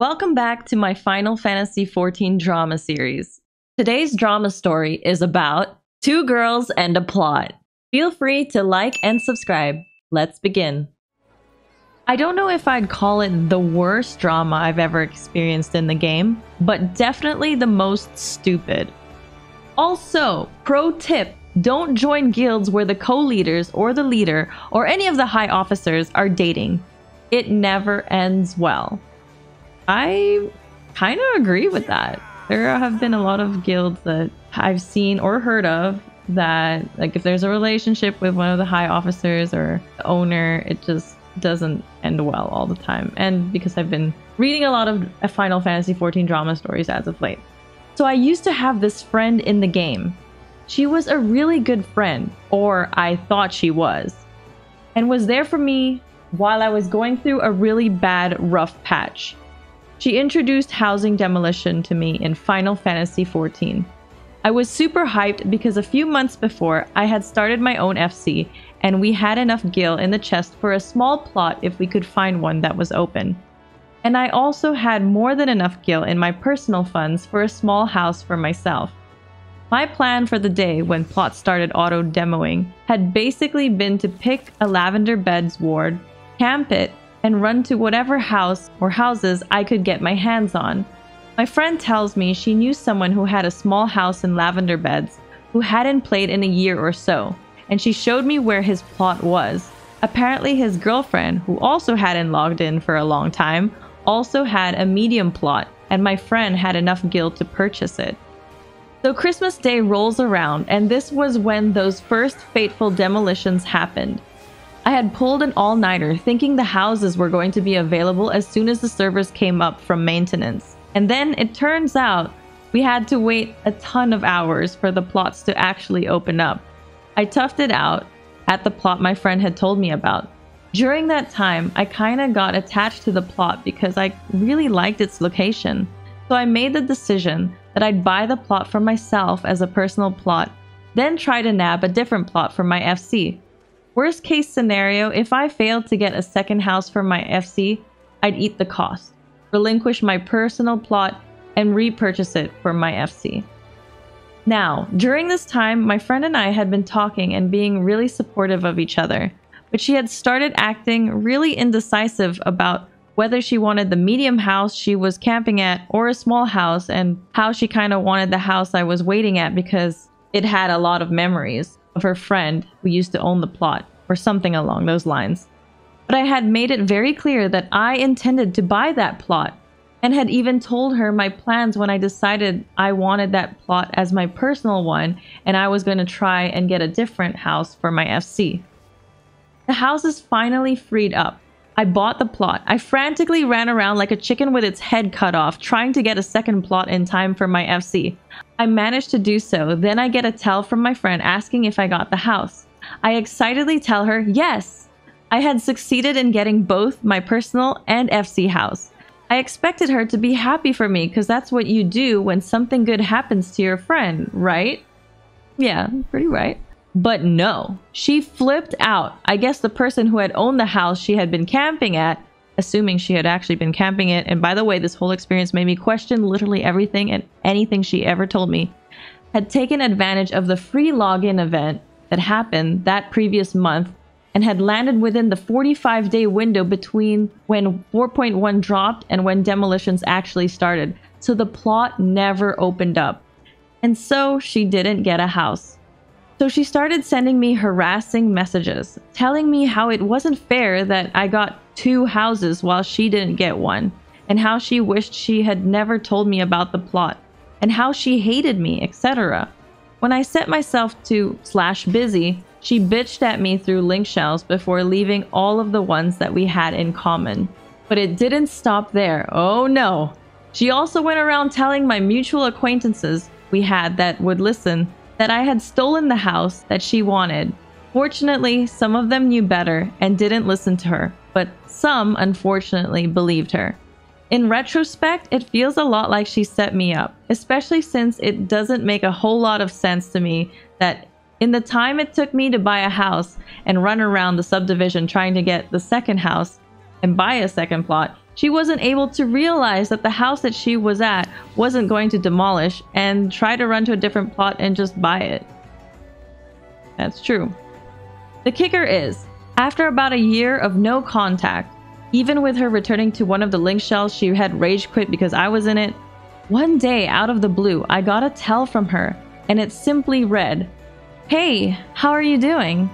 Welcome back to my Final Fantasy XIV drama series. Today's drama story is about two girls and a plot. Feel free to like and subscribe. Let's begin. I don't know if I'd call it the worst drama I've ever experienced in the game, but definitely the most stupid. Also, pro tip, don't join guilds where the co-leaders or the leader or any of the high officers are dating. It never ends well. I kind of agree with that. There have been a lot of guilds that I've seen or heard of that, like, if there's a relationship with one of the high officers or the owner, it just doesn't end well all the time. And because I've been reading a lot of Final Fantasy XIV drama stories as of late. So I used to have this friend in the game. She was a really good friend, or I thought she was, and was there for me while I was going through a really bad, rough patch. She introduced housing demolition to me in Final Fantasy XIV. I was super hyped because a few months before, I had started my own FC, and we had enough gil in the chest for a small plot if we could find one that was open. And I also had more than enough gil in my personal funds for a small house for myself. My plan for the day when Plot started auto-demoing had basically been to pick a Lavender Beds ward, camp it, and run to whatever house or houses I could get my hands on. My friend tells me she knew someone who had a small house in Lavender Beds who hadn't played in a year or so, and she showed me where his plot was. Apparently his girlfriend, who also hadn't logged in for a long time, also had a medium plot, and my friend had enough gil to purchase it. So Christmas Day rolls around, and this was when those first fateful demolitions happened. I had pulled an all-nighter thinking the houses were going to be available as soon as the servers came up from maintenance. And then it turns out we had to wait a ton of hours for the plots to actually open up. I toughed it out at the plot my friend had told me about. During that time, I kinda got attached to the plot because I really liked its location. So I made the decision that I'd buy the plot for myself as a personal plot, then try to nab a different plot for my FC. Worst case scenario, if I failed to get a second house for my FC, I'd eat the cost, relinquish my personal plot, and repurchase it for my FC. Now, during this time, my friend and I had been talking and being really supportive of each other, but she had started acting really indecisive about whether she wanted the medium house she was camping at or a small house, and how she kind of wanted the house I was waiting at because it had a lot of memories of her friend who used to own the plot or something along those lines. But I had made it very clear that I intended to buy that plot and had even told her my plans when I decided I wanted that plot as my personal one, and I was going to try and get a different house for my FC. The houses finally freed up. I bought the plot. I frantically ran around like a chicken with its head cut off, trying to get a second plot in time for my FC. I managed to do so, then I get a tell from my friend asking if I got the house. I excitedly tell her yes! I had succeeded in getting both my personal and FC house. I expected her to be happy for me, because that's what you do when something good happens to your friend, right? Yeah, pretty right. But no, she flipped out. I guess the person who had owned the house she had been camping at, assuming she had actually been camping it, and by the way, this whole experience made me question literally everything and anything she ever told me, had taken advantage of the free login event that happened that previous month and had landed within the 45-day window between when 4.1 dropped and when demolitions actually started. So the plot never opened up. And so she didn't get a house. So she started sending me harassing messages, telling me how it wasn't fair that I got two houses while she didn't get one, and how she wished she had never told me about the plot, and how she hated me, etc. When I set myself to /busy, she bitched at me through link shells before leaving all of the ones that we had in common. But it didn't stop there. Oh no! She also went around telling my mutual acquaintances we had that would listen that I had stolen the house that she wanted. Fortunately, some of them knew better and didn't listen to her, but some, unfortunately, believed her. In retrospect, it feels a lot like she set me up, especially since it doesn't make a whole lot of sense to me that in the time it took me to buy a house and run around the subdivision trying to get the second house and buy a second plot, she wasn't able to realize that the house that she was at wasn't going to demolish and try to run to a different plot and just buy it. That's true. The kicker is, after about a year of no contact, even with her returning to one of the link shells she had rage quit because I was in it, one day out of the blue I got a tell from her and it simply read, "Hey, how are you doing?"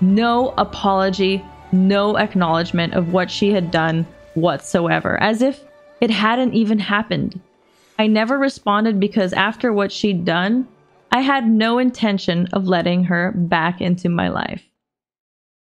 No apology, no acknowledgement of what she had done whatsoever, as if it hadn't even happened. I never responded because after what she'd done, I had no intention of letting her back into my life.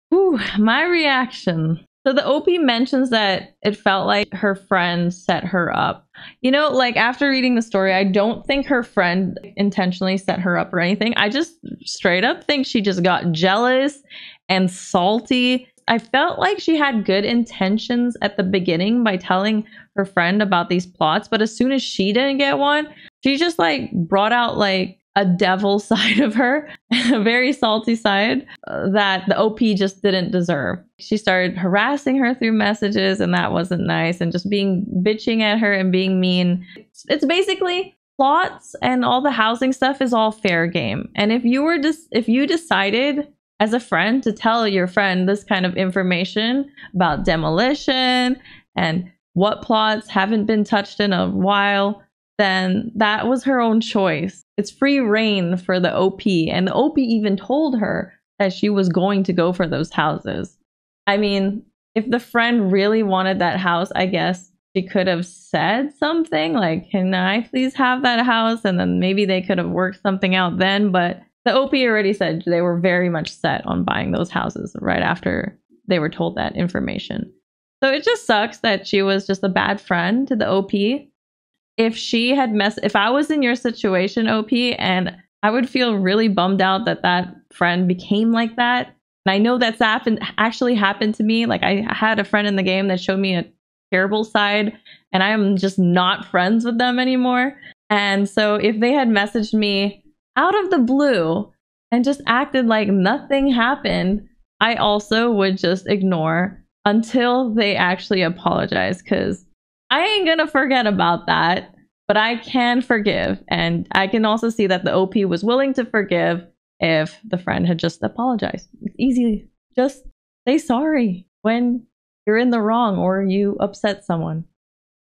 Whew, my reaction. So the OP mentions that it felt like her friend set her up. You know, like after reading the story, I don't think her friend intentionally set her up or anything. I just straight up think she just got jealous and salty. I felt like she had good intentions at the beginning by telling her friend about these plots, but as soon as she didn't get one, she just like brought out like a devil side of her, a very salty side that the OP just didn't deserve. She started harassing her through messages and that wasn't nice, and just being bitching at her and being mean. It's basically plots and all the housing stuff is all fair game. And if you decided as a friend to tell your friend this kind of information about demolition and what plots haven't been touched in a while, then that was her own choice. It's free reign for the OP, and the OP even told her that she was going to go for those houses. I mean, if the friend really wanted that house, I guess she could have said something like, "Can I please have that house?" And then maybe they could have worked something out then, but the OP already said they were very much set on buying those houses right after they were told that information. So it just sucks that she was just a bad friend to the OP. If I was in your situation, OP, and I would feel really bummed out that friend became like that. And I know that's actually happened to me. Like, I had a friend in the game that showed me a terrible side, and I am just not friends with them anymore. And so if they had messaged me out of the blue and just acted like nothing happened, I also would just ignore until they actually apologize, because I ain't gonna forget about that, but I can forgive. And I can also see that the OP was willing to forgive if the friend had just apologized. It's easy. Just say sorry when you're in the wrong or you upset someone.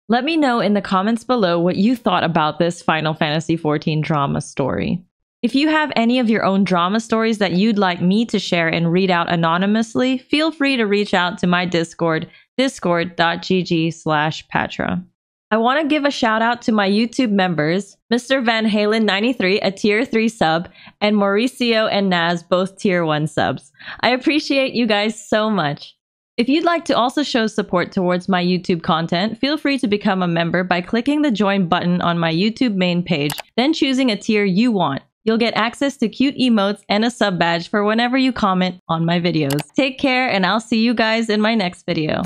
Let me know in the comments below what you thought about this Final Fantasy XIV drama story. If you have any of your own drama stories that you'd like me to share and read out anonymously, feel free to reach out to my Discord, discord.gg/patra. I want to give a shout out to my YouTube members, Mr. VanHalen93, a tier 3 sub, and Mauricio and Naz, both tier 1 subs. I appreciate you guys so much. If you'd like to also show support towards my YouTube content, feel free to become a member by clicking the join button on my YouTube main page, then choosing a tier you want. You'll get access to cute emotes and a sub badge for whenever you comment on my videos. Take care, and I'll see you guys in my next video.